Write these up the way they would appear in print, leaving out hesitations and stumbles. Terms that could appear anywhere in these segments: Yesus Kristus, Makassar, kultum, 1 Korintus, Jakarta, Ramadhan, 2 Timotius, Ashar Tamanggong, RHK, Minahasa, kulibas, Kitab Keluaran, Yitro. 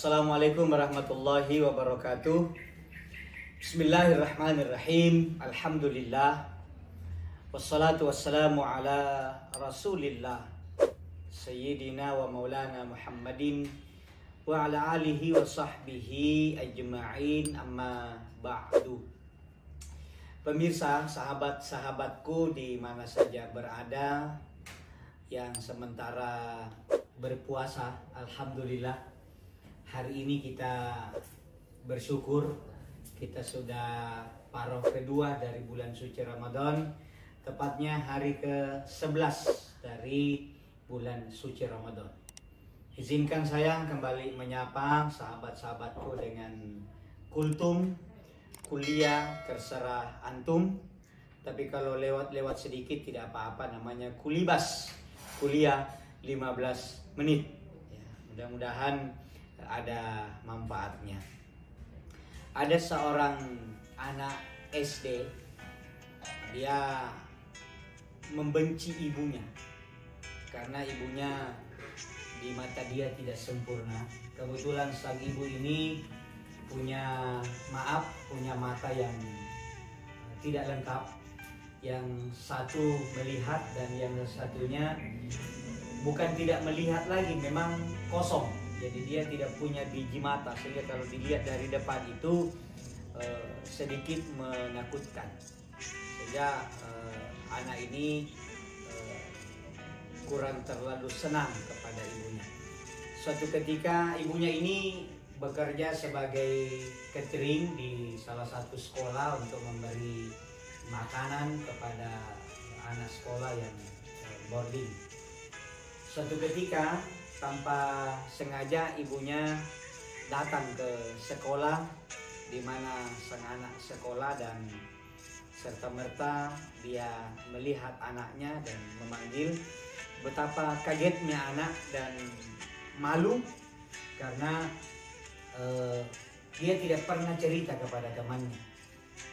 Assalamualaikum warahmatullahi wabarakatuh. Bismillahirrahmanirrahim. Alhamdulillah. Wassalatu wassalamu ala rasulillah Sayyidina wa maulana Muhammadin wa ala alihi wa sahbihi ajma'in, amma ba'du. Pemirsa, sahabat-sahabatku di mana saja berada, yang sementara berpuasa, alhamdulillah. Hari ini kita bersyukur, kita sudah paruh kedua dari bulan suci Ramadan, tepatnya hari ke-11 dari bulan suci Ramadan. Izinkan saya kembali menyapa sahabat-sahabatku dengan kultum, kuliah terserah antum. Tapi kalau lewat-lewat sedikit tidak apa-apa, namanya kulibas, kuliah 15 menit ya, mudah-mudahan ada manfaatnya. Ada seorang anak SD, dia membenci ibunya karena ibunya di mata dia tidak sempurna. Kebetulan sang ibu ini punya mata yang tidak lengkap, yang satu melihat dan yang satunya bukan tidak melihat lagi, memang kosong. Jadi dia tidak punya biji mata, sehingga kalau dilihat dari depan itu sedikit menakutkan. Sehingga anak ini kurang terlalu senang kepada ibunya. Suatu ketika ibunya ini bekerja sebagai catering di salah satu sekolah untuk memberi makanan kepada anak sekolah yang boarding. Suatu ketika tanpa sengaja ibunya datang ke sekolah, di mana sang anak sekolah, dan serta-merta dia melihat anaknya dan memanggil. Betapa kagetnya anak dan malu karena dia tidak pernah cerita kepada temannya.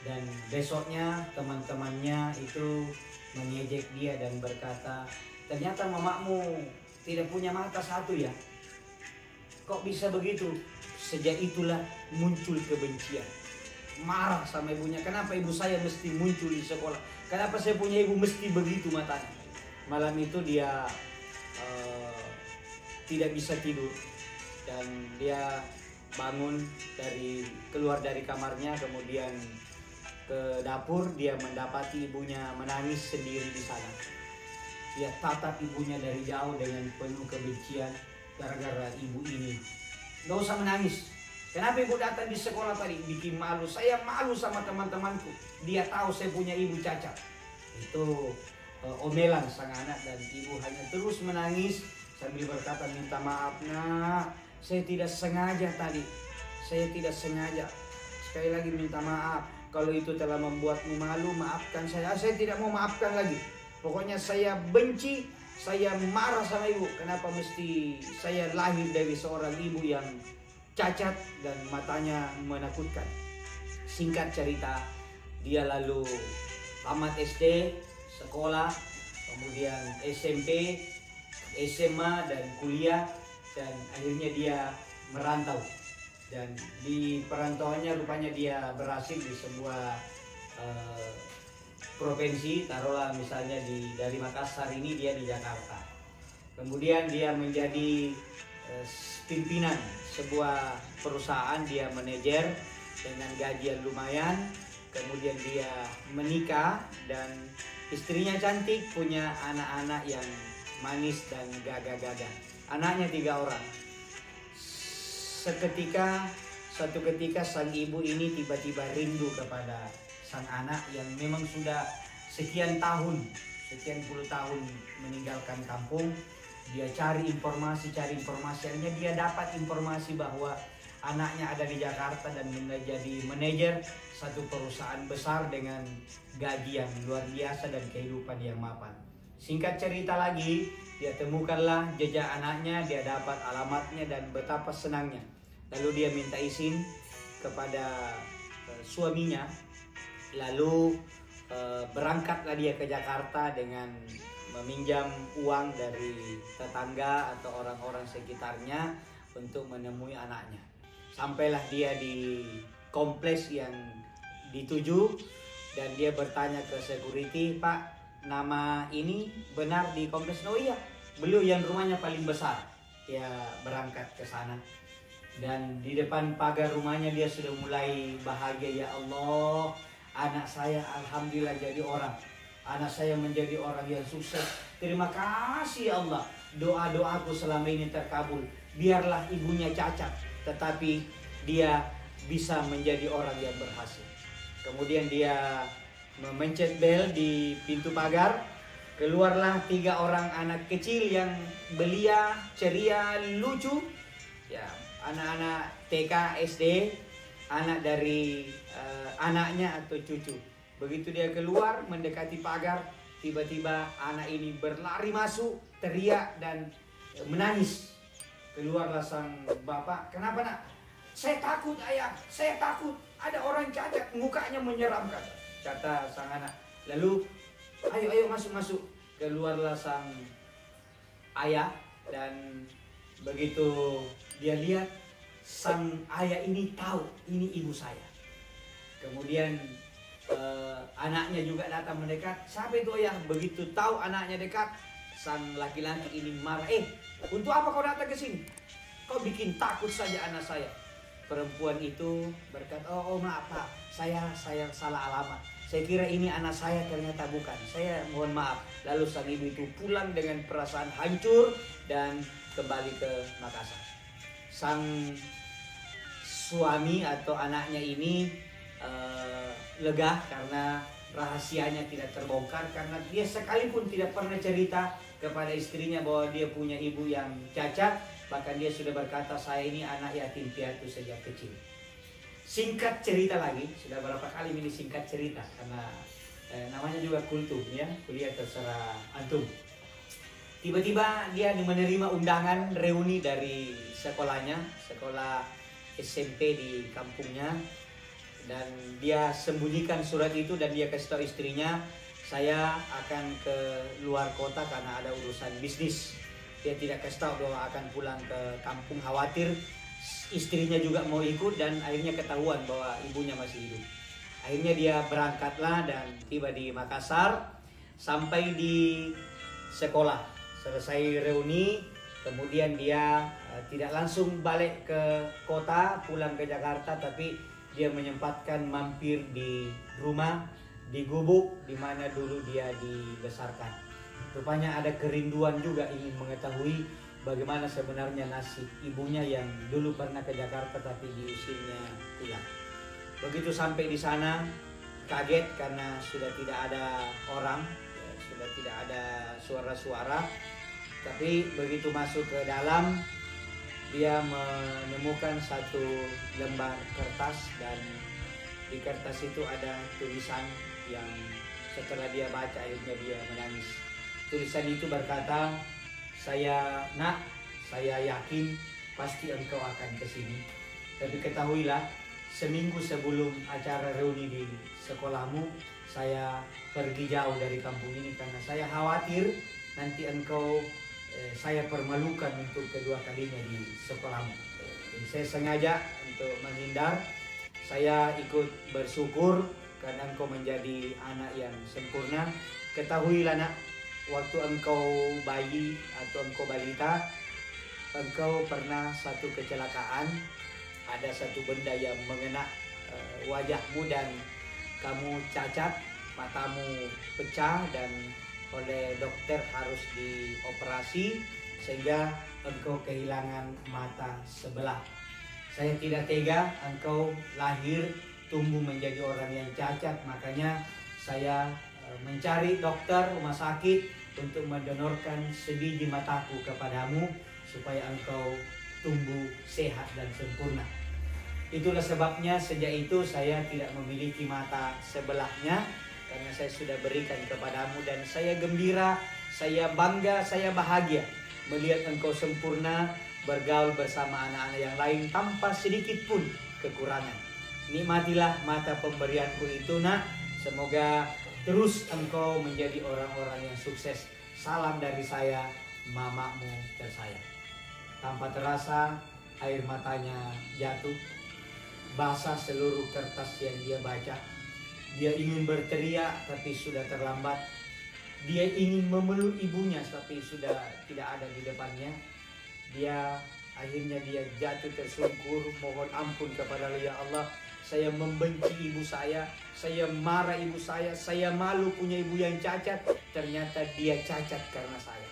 Dan besoknya teman-temannya itu mengejek dia dan berkata, "Ternyata mamamu tidak punya mata satu ya? Kok bisa begitu?" Sejak itulah muncul kebencian. Marah sama ibunya, kenapa ibu saya mesti muncul di sekolah? Kenapa saya punya ibu mesti begitu matanya? Malam itu dia tidak bisa tidur. Dan dia bangun keluar dari kamarnya, kemudian ke dapur. Dia mendapati ibunya menangis sendiri di sana. Dia tatap ibunya dari jauh dengan penuh kebencian gara-gara ibu ini. "Gak usah menangis. Kenapa ibu datang di sekolah tadi? Bikin malu. Saya malu sama teman-temanku. Dia tahu saya punya ibu cacat." Itu omelan sang anak, dan ibu hanya terus menangis sambil berkata, "Minta maaf nak, saya tidak sengaja tadi. Saya tidak sengaja. Sekali lagi minta maaf. Kalau itu telah membuatmu malu, maafkan saya. Saya tidak mau maafkan lagi. Pokoknya saya benci, saya marah sama ibu. Kenapa mesti saya lahir dari seorang ibu yang cacat dan matanya menakutkan." Singkat cerita, dia lalu tamat SD, sekolah, kemudian SMP, SMA, dan kuliah. Dan akhirnya dia merantau. Dan di perantauannya rupanya dia berhasil di sebuah provinsi, taruhlah misalnya dari Makassar ini dia di Jakarta. Kemudian dia menjadi pimpinan sebuah perusahaan, dia manajer dengan gaji yang lumayan. Kemudian dia menikah dan istrinya cantik, punya anak-anak yang manis dan gagah-gagah. Anaknya 3 orang. Suatu ketika sang ibu ini tiba-tiba rindu kepada sang anak yang memang sudah sekian puluh tahun meninggalkan kampung. Dia cari informasi, akhirnya dia dapat informasi bahwa anaknya ada di Jakarta dan menjadi manajer satu perusahaan besar dengan gaji yang luar biasa dan kehidupan yang mapan. Singkat cerita lagi, dia temukanlah jejak anaknya, dia dapat alamatnya dan betapa senangnya. Lalu dia minta izin kepada suaminya. Lalu berangkatlah dia ke Jakarta dengan meminjam uang dari tetangga atau orang-orang sekitarnya untuk menemui anaknya. Sampailah dia di kompleks yang dituju dan dia bertanya ke security, "Pak, nama ini benar di kompleks?" "Oh iya, beliau yang rumahnya paling besar." Dia berangkat ke sana dan di depan pagar rumahnya dia sudah mulai bahagia, "Ya Allah, anak saya alhamdulillah jadi orang. Anak saya menjadi orang yang sukses. Terima kasih ya Allah. Doa-doaku selama ini terkabul. Biarlah ibunya cacat, tetapi dia bisa menjadi orang yang berhasil." Kemudian dia memencet bel di pintu pagar. Keluarlah 3 orang anak kecil yang belia, ceria, lucu. Ya, anak-anak TK, SD, anak dari anaknya atau cucu. Begitu dia keluar mendekati pagar, tiba-tiba anak ini berlari masuk, teriak dan menangis. Keluarlah sang bapak, "Kenapa nak?" "Saya takut ayah, saya takut ada orang cacat, mukanya menyeramkan," kata sang anak. Lalu, ayo masuk. Keluarlah sang ayah dan begitu dia lihat, sang ayah ini tahu ini ibu saya. Kemudian anaknya juga datang mendekat. "Siapa itu ayah?" Begitu tahu anaknya dekat, sang laki-laki ini marah, "Untuk apa kau datang ke sini? Kau bikin takut saja anak saya." Perempuan itu berkata, "Oh maaf Pak, saya salah alamat. Saya kira ini anak saya, ternyata bukan. Saya mohon maaf." Lalu sang ibu itu pulang dengan perasaan hancur dan kembali ke Makassar. Sang suami atau anaknya ini lega karena rahasianya tidak terbongkar, karena dia sekalipun tidak pernah cerita kepada istrinya bahwa dia punya ibu yang cacat. Bahkan dia sudah berkata, "Saya ini anak yatim piatu sejak kecil." Singkat cerita lagi, sudah berapa kali ini singkat cerita karena namanya juga kultum ya, kuliah terserah antum. Tiba-tiba dia menerima undangan reuni dari sekolahnya, sekolah SMP di kampungnya. Dan dia sembunyikan surat itu dan dia kasih tahu istrinya, "Saya akan ke luar kota karena ada urusan bisnis." Dia tidak kasih tahu bahwa akan pulang ke kampung, khawatir istrinya juga mau ikut dan akhirnya ketahuan bahwa ibunya masih hidup. Akhirnya dia berangkatlah dan tiba di Makassar, sampai di sekolah, selesai reuni, kemudian dia tidak langsung balik ke kota, pulang ke Jakarta, tapi dia menyempatkan mampir di rumah, di gubuk, di mana dulu dia dibesarkan. Rupanya ada kerinduan juga ingin mengetahui bagaimana sebenarnya nasib ibunya yang dulu pernah ke Jakarta tapi diusirnya pulang. Begitu sampai di sana, kaget karena sudah tidak ada orang. Sudah tidak ada suara-suara, tapi begitu masuk ke dalam, dia menemukan satu lembar kertas dan di kertas itu ada tulisan yang setelah dia baca akhirnya dia menangis. Tulisan itu berkata, "Saya nak, saya yakin pasti engkau akan kesini. Tapi ketahuilah, seminggu sebelum acara reuni di sekolahmu, saya pergi jauh dari kampung ini karena saya khawatir nanti engkau, saya permalukan untuk kedua kalinya di sekolahmu. Jadi saya sengaja untuk menghindar. Saya ikut bersyukur karena engkau menjadi anak yang sempurna. Ketahuilah nak, waktu engkau bayi atau engkau balita, engkau pernah satu kecelakaan. Ada satu benda yang mengena wajahmu dan kamu cacat, matamu pecah dan oleh dokter harus dioperasi sehingga engkau kehilangan mata sebelah. Saya tidak tega engkau lahir tumbuh menjadi orang yang cacat, makanya saya mencari dokter rumah sakit untuk mendonorkan sebiji mataku kepadamu supaya engkau tumbuh sehat dan sempurna. Itulah sebabnya sejak itu saya tidak memiliki mata sebelahnya karena saya sudah berikan kepadamu dan saya gembira, saya bangga, saya bahagia melihat engkau sempurna bergaul bersama anak-anak yang lain tanpa sedikit pun kekurangan. Nikmatilah mata pemberianku itu nak, semoga terus engkau menjadi orang-orang yang sukses. Salam dari saya, mamamu tersayang." Tanpa terasa air matanya jatuh, basah seluruh kertas yang dia baca. Dia ingin berteriak tapi sudah terlambat. Dia ingin memeluk ibunya tapi sudah tidak ada di depannya. Akhirnya dia jatuh tersungkur, mohon ampun kepada Ya Allah. Saya membenci ibu saya marah ibu saya malu punya ibu yang cacat. Ternyata dia cacat karena saya.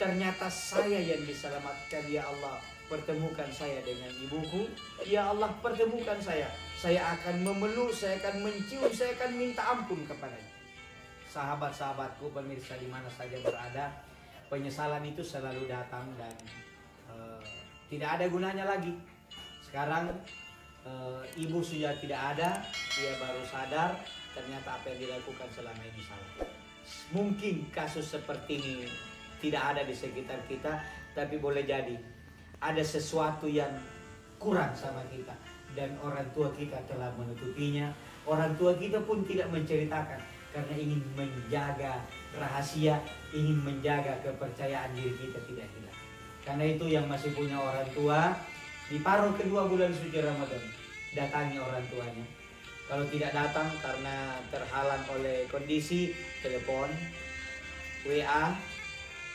Ternyata saya yang diselamatkan, Ya Allah. Pertemukan saya dengan ibuku, Ya Allah, pertemukan saya. Saya akan memeluk, saya akan mencium, saya akan minta ampun kepadanya. Sahabat-sahabatku, pemirsa di mana saja berada, penyesalan itu selalu datang dan tidak ada gunanya lagi. Sekarang ibu sudah tidak ada, dia baru sadar ternyata apa yang dilakukan selama ini salah. Mungkin kasus seperti ini tidak ada di sekitar kita, tapi boleh jadi ada sesuatu yang kurang sama kita dan orang tua kita telah menutupinya. Orang tua kita pun tidak menceritakan karena ingin menjaga rahasia, ingin menjaga kepercayaan diri kita tidak hilang. Karena itu yang masih punya orang tua, di paruh kedua bulan suci Ramadan, datangi orang tuanya. Kalau tidak datang karena terhalang oleh kondisi, telepon, WA,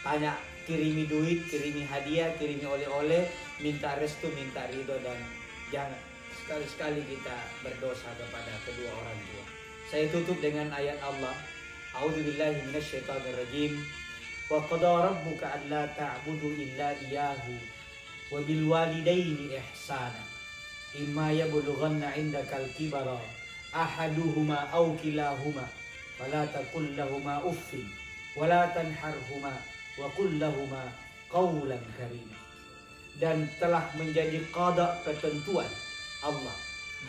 tanya, kirimi duit, kirimi hadiah, kirimi oleh-oleh, minta restu, minta ridho, dan jangan sekali-sekali kita berdosa kepada kedua orang tua. Saya tutup dengan ayat Allah. A'udzubillahi minasyaitonirrajim. Wa qada rabbuka alla ta'budu illa iyyahu wa bil walidayni ihsana. Imma yablughanna 'indakal kibara ahaduhuma aw kilahuma fala taqul lahumā uffin wa la tanharhumā wa kullahuma qawlan karima. Dan telah menjadi qada ketentuan Allah,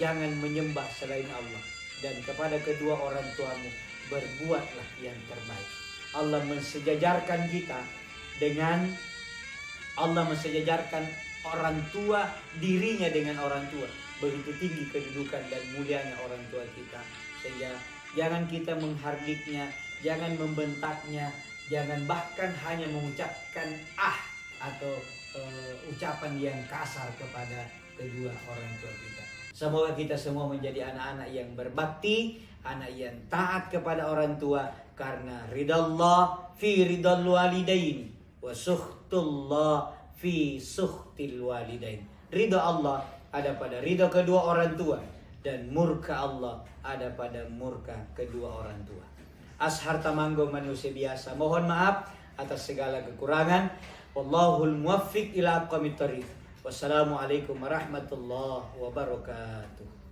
jangan menyembah selain Allah, dan kepada kedua orang tuamu berbuatlah yang terbaik. Allah mensejajarkan kita dengan Allah, mensejajarkan orang tua dirinya dengan orang tua. Begitu tinggi kedudukan dan mulianya orang tua kita, sehingga jangan kita menghardiknya, jangan membentaknya, jangan bahkan hanya mengucapkan atau ucapan yang kasar kepada kedua orang tua kita. Semoga kita semua menjadi anak-anak yang berbakti, anak yang taat kepada orang tua, karena ridallah fi ridal walidain wa sukhtullah fi sukhtil walidain. Ridha Allah ada pada ridha kedua orang tua, dan murka Allah ada pada murka kedua orang tua. Ashar Tamanggong, manusia biasa, mohon maaf atas segala kekurangan. Wallahul muwaffiq ila aqwamit thoriq. Wassalamualaikum warahmatullahi wabarakatuh.